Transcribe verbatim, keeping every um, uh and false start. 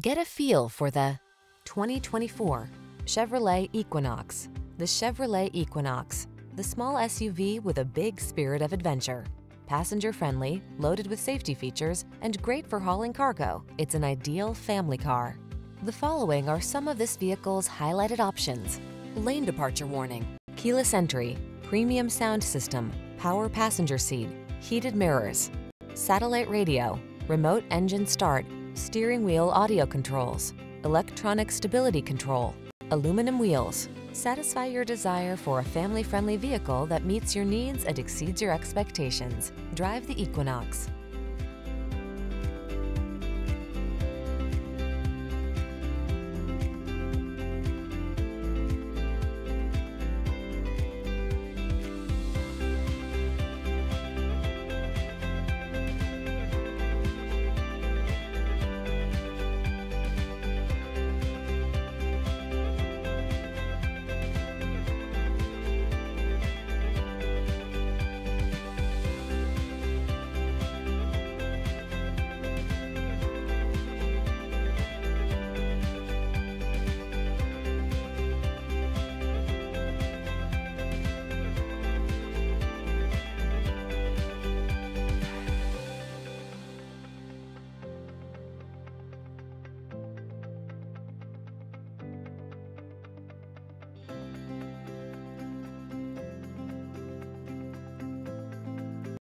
Get a feel for the twenty twenty-four Chevrolet Equinox. The Chevrolet Equinox, the small S U V with a big spirit of adventure. Passenger-friendly, loaded with safety features, and great for hauling cargo, it's an ideal family car. The following are some of this vehicle's highlighted options: lane departure warning, keyless entry, premium sound system, power passenger seat, heated mirrors, satellite radio, remote engine start, steering wheel audio controls, electronic stability control, aluminum wheels. Satisfy your desire for a family-friendly vehicle that meets your needs and exceeds your expectations. Drive the Equinox.